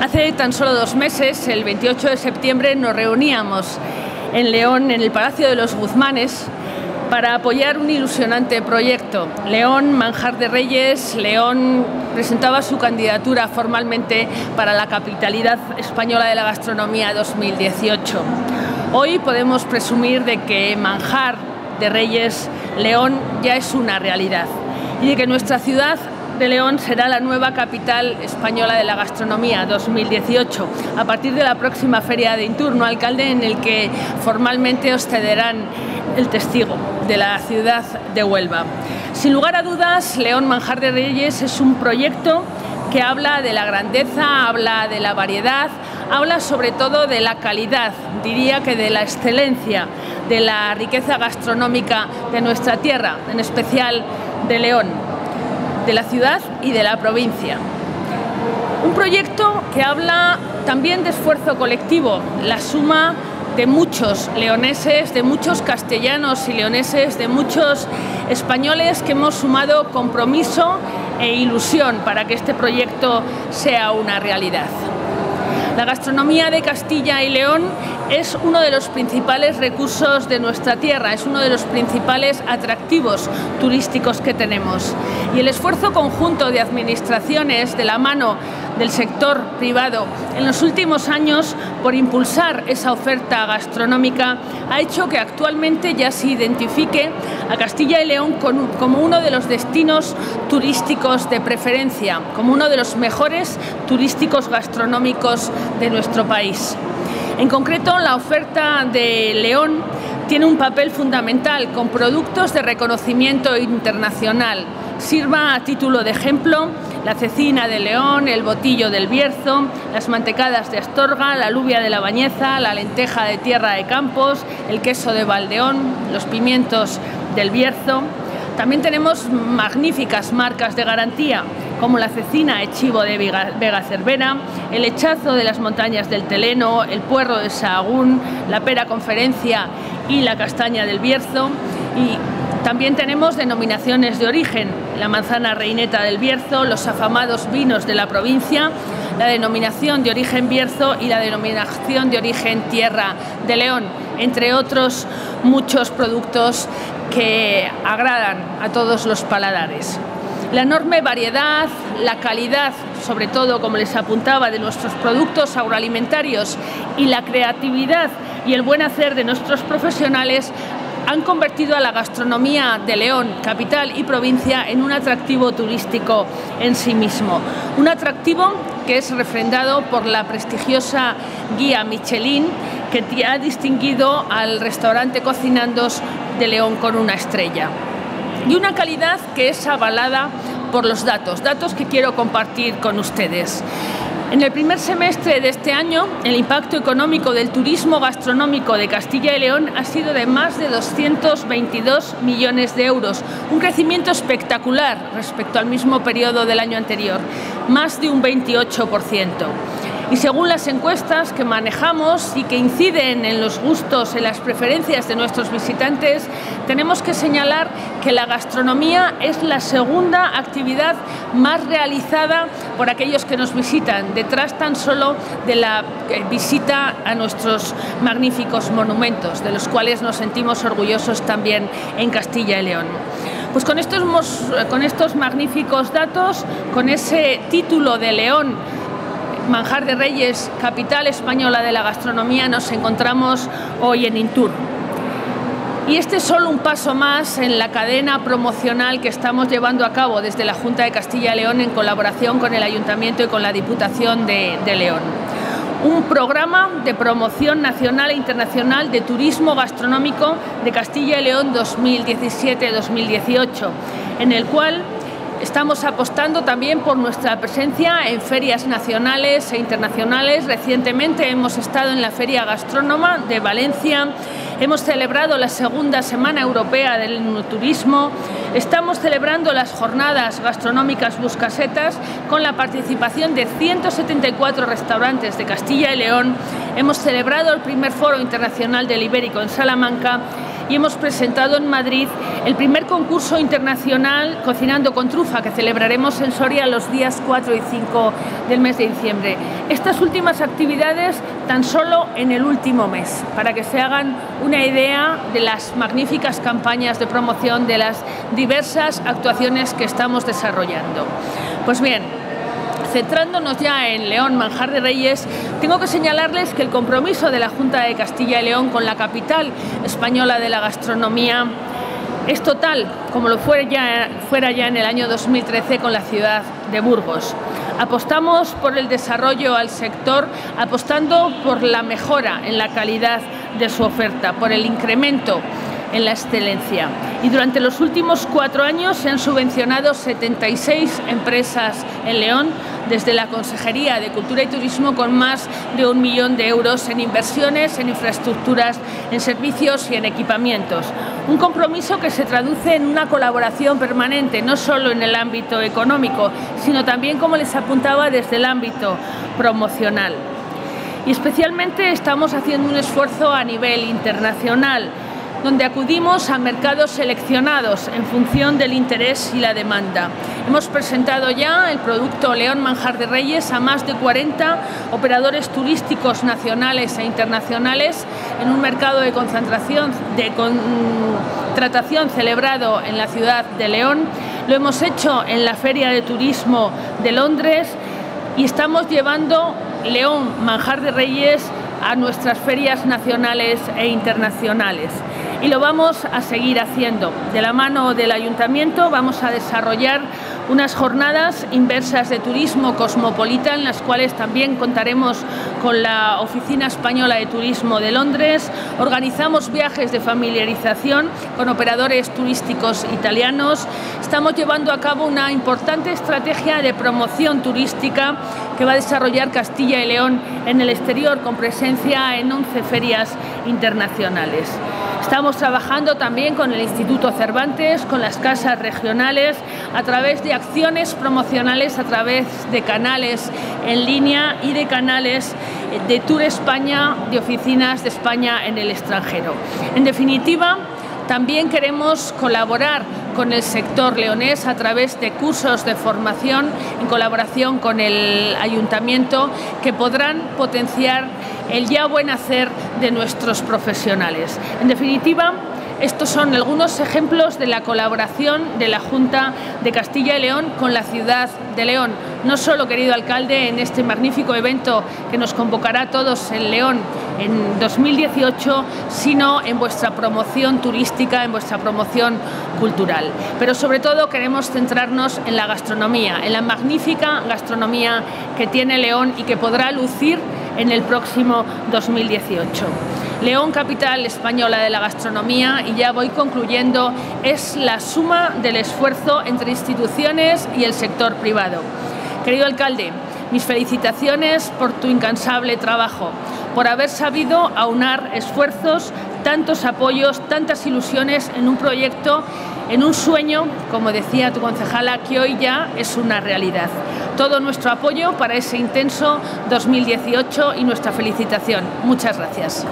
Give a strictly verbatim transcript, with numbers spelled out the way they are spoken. Hace tan solo dos meses, el veintiocho de septiembre, nos reuníamos en León, en el Palacio de los Guzmanes, para apoyar un ilusionante proyecto. León Manjar de Reyes, León presentaba su candidatura formalmente para la Capitalidad Española de la Gastronomía dos mil dieciocho. Hoy podemos presumir de que Manjar de Reyes, León, ya es una realidad y de que nuestra ciudad de León será la nueva capital española de la gastronomía dos mil dieciocho, a partir de la próxima Feria de Intur, ¿no, alcalde?, en el que formalmente os cederán el testigo de la ciudad de Huelva. Sin lugar a dudas, León Manjar de Reyes es un proyecto que habla de la grandeza, habla de la variedad, habla sobre todo de la calidad, diría que de la excelencia, de la riqueza gastronómica de nuestra tierra, en especial de León, de la ciudad y de la provincia. Un proyecto que habla también de esfuerzo colectivo, la suma de muchos leoneses, de muchos castellanos y leoneses, de muchos españoles que hemos sumado compromiso e ilusión para que este proyecto sea una realidad. La gastronomía de Castilla y León es uno de los principales recursos de nuestra tierra, es uno de los principales atractivos turísticos que tenemos. Y el esfuerzo conjunto de administraciones de la mano del sector privado en los últimos años por impulsar esa oferta gastronómica ha hecho que actualmente ya se identifique a Castilla y León como uno de los destinos turísticos de preferencia, como uno de los mejores turísticos gastronómicos de nuestro país. En concreto, la oferta de León tiene un papel fundamental con productos de reconocimiento internacional. Sirva a título de ejemplo la cecina de León, el botillo del Bierzo, las mantecadas de Astorga, la alubia de la Bañeza, la lenteja de tierra de Campos, el queso de Valdeón, los pimientos del Bierzo. También tenemos magníficas marcas de garantía, como la cecina de Chivo de Vega Cervera, el hechazo de las montañas del Teleno, el puerro de Sahagún, la pera Conferencia y la castaña del Bierzo. Y también tenemos denominaciones de origen, la manzana reineta del Bierzo, los afamados vinos de la provincia, la denominación de origen Bierzo y la denominación de origen Tierra de León, entre otros muchos productos que agradan a todos los paladares. La enorme variedad, la calidad, sobre todo, como les apuntaba, de nuestros productos agroalimentarios y la creatividad y el buen hacer de nuestros profesionales han convertido a la gastronomía de León, capital y provincia, en un atractivo turístico en sí mismo. Un atractivo que es refrendado por la prestigiosa guía Michelin, que ha distinguido al restaurante Cocinandos de León con una estrella. Y una calidad que es avalada por los datos, datos que quiero compartir con ustedes. En el primer semestre de este año, el impacto económico del turismo gastronómico de Castilla y León ha sido de más de doscientos veintidós millones de euros, un crecimiento espectacular respecto al mismo periodo del año anterior, más de un veintiocho por ciento. Y según las encuestas que manejamos y que inciden en los gustos, en las preferencias de nuestros visitantes, tenemos que señalar que la gastronomía es la segunda actividad más realizada por aquellos que nos visitan, detrás tan solo de la visita a nuestros magníficos monumentos, de los cuales nos sentimos orgullosos también en Castilla y León. Pues con estos, con estos magníficos datos, con ese título de León Manjar de Reyes, capital española de la gastronomía, nos encontramos hoy en Intur. Y este es solo un paso más en la cadena promocional que estamos llevando a cabo desde la Junta de Castilla y León en colaboración con el Ayuntamiento y con la Diputación de, de León. Un programa de promoción nacional e internacional de turismo gastronómico de Castilla y León dos mil diecisiete dos mil dieciocho, en el cual estamos apostando también por nuestra presencia en ferias nacionales e internacionales. Recientemente hemos estado en la Feria Gastrónoma de Valencia, hemos celebrado la segunda Semana Europea del Turismo, estamos celebrando las Jornadas Gastronómicas Buscasetas con la participación de ciento setenta y cuatro restaurantes de Castilla y León, hemos celebrado el primer Foro Internacional del Ibérico en Salamanca y hemos presentado en Madrid el primer concurso internacional Cocinando con Trufa, que celebraremos en Soria los días cuatro y cinco del mes de diciembre. Estas últimas actividades tan solo en el último mes, para que se hagan una idea de las magníficas campañas de promoción, de las diversas actuaciones que estamos desarrollando. Pues bien, centrándonos ya en León Manjar de Reyes, tengo que señalarles que el compromiso de la Junta de Castilla y León con la capital española de la gastronomía es total, como lo fuera ya, fuera ya en el año dos mil trece con la ciudad de Burgos. Apostamos por el desarrollo al sector, apostando por la mejora en la calidad de su oferta, por el incremento en la excelencia. Y durante los últimos cuatro años se han subvencionado setenta y seis empresas en León desde la Consejería de Cultura y Turismo, con más de un millón de euros en inversiones, en infraestructuras, en servicios y en equipamientos. Un compromiso que se traduce en una colaboración permanente, no solo en el ámbito económico, sino también, como les apuntaba, desde el ámbito promocional. Y especialmente estamos haciendo un esfuerzo a nivel internacional, donde acudimos a mercados seleccionados en función del interés y la demanda. Hemos presentado ya el producto León Manjar de Reyes a más de cuarenta operadores turísticos nacionales e internacionales en un mercado de concentración, de contratación celebrado en la ciudad de León. Lo hemos hecho en la Feria de Turismo de Londres y estamos llevando León Manjar de Reyes a nuestras ferias nacionales e internacionales. Y lo vamos a seguir haciendo. De la mano del Ayuntamiento vamos a desarrollar unas jornadas inversas de turismo cosmopolita, en las cuales también contaremos con la Oficina Española de Turismo de Londres. Organizamos viajes de familiarización con operadores turísticos italianos. Estamos llevando a cabo una importante estrategia de promoción turística que va a desarrollar Castilla y León en el exterior, con presencia en once ferias internacionales. Estamos trabajando también con el Instituto Cervantes, con las casas regionales, a través de acciones promocionales, a través de canales en línea y de canales de Tour España, de oficinas de España en el extranjero. En definitiva, también queremos colaborar con el sector leonés a través de cursos de formación en colaboración con el Ayuntamiento, que podrán potenciar el ya buen hacer de nuestros profesionales. En definitiva, estos son algunos ejemplos de la colaboración de la Junta de Castilla y León con la ciudad de León. No solo, querido alcalde, en este magnífico evento que nos convocará a todos en León en dos mil dieciocho, sino en vuestra promoción turística, en vuestra promoción cultural. Pero sobre todo queremos centrarnos en la gastronomía, en la magnífica gastronomía que tiene León y que podrá lucir en el próximo dos mil dieciocho. León, capital española de la gastronomía, y ya voy concluyendo, es la suma del esfuerzo entre instituciones y el sector privado. Querido alcalde, mis felicitaciones por tu incansable trabajo, por haber sabido aunar esfuerzos, tantos apoyos, tantas ilusiones en un proyecto, en un sueño, como decía tu concejala, que hoy ya es una realidad. Todo nuestro apoyo para ese intenso dos mil dieciocho y nuestra felicitación. Muchas gracias.